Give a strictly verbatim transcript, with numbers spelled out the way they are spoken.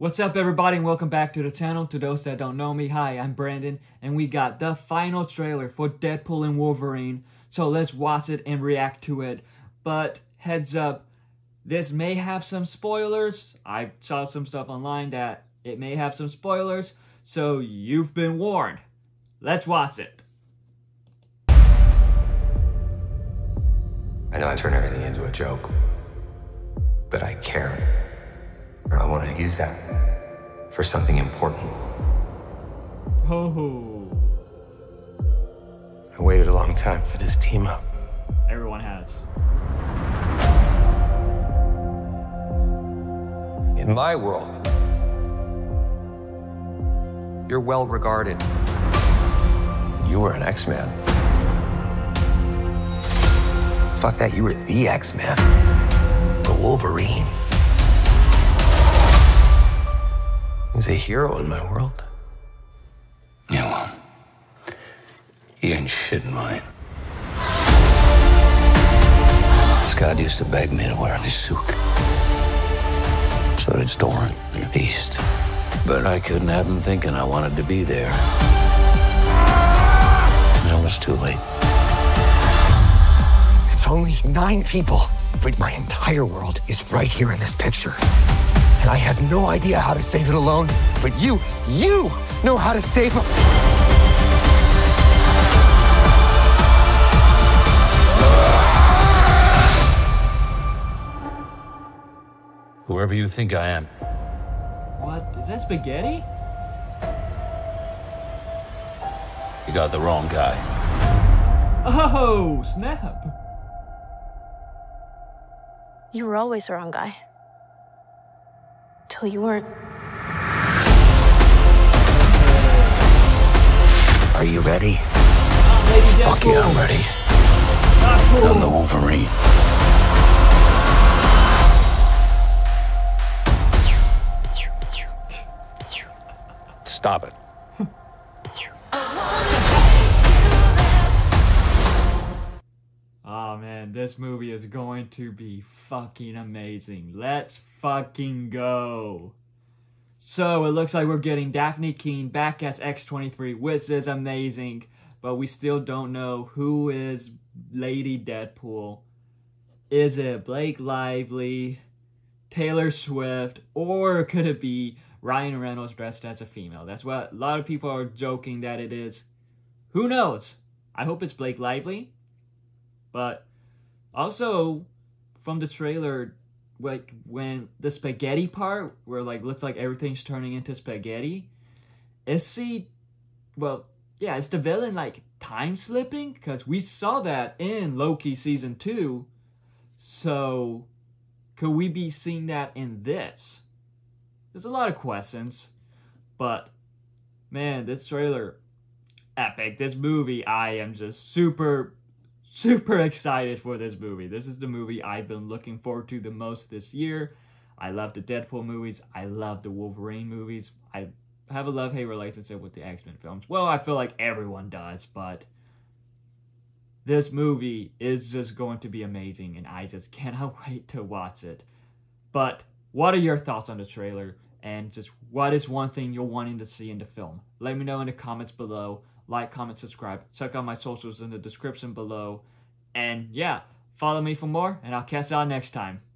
What's up everybody and welcome back to the channel. To those that don't know me, hi, I'm Brandon and we got the final trailer for Deadpool and Wolverine. So let's watch it and react to it. But heads up, this may have some spoilers. I saw some stuff online that it may have some spoilers. So you've been warned. Let's watch it. I know I turn everything into a joke, but I care. I want to use that for something important. Oh. I waited a long time for this team up. Everyone has. In my world, you're well regarded. You were an X-Man. Fuck that, you were the X-Man. The Wolverine. He's a hero in my world. Yeah, well, he ain't shit in mine. This god used to beg me to wear this suit. So did Dorian and the Beast. But I couldn't have him thinking I wanted to be there. And it was too late. It's only nine people, but my entire world is right here in this picture. And I have no idea how to save it alone, but you, you know how to save him. Whoever you think I am. What? Is that spaghetti? You got the wrong guy. Oh, snap. You were always the wrong guy. Till you weren't. Are you ready? Oh, fuck yeah, I'm ready. Deadpool. I'm the Wolverine. Stop it. Oh man, this movie is going to be fucking amazing. Let's fucking go. So it looks like we're getting Daphne Keene back as X twenty-three, which is amazing. But we still don't know who is Lady Deadpool. Is it Blake Lively, Taylor Swift, or could it be Ryan Reynolds dressed as a female? That's what a lot of people are joking that it is. Who knows? I hope it's Blake Lively. But also, from the trailer, like when the spaghetti part, where like looks like everything's turning into spaghetti, is he? Well, yeah, is the villain like time slipping? Because we saw that in Loki season two. So, could we be seeing that in this? There's a lot of questions, but man, this trailer, epic. This movie, I am just super. Super excited for this movie. This is the movie I've been looking forward to the most this year. I love the Deadpool movies. I love the Wolverine movies. I have a love-hate relationship with the X-Men films. Well, I feel like everyone does, but this movie is just going to be amazing, and I just cannot wait to watch it. But what are your thoughts on the trailer, and just what is one thing you're wanting to see in the film? Let me know in the comments below. Like, comment, subscribe. Check out my socials in the description below. And yeah, follow me for more, and I'll catch y'all next time.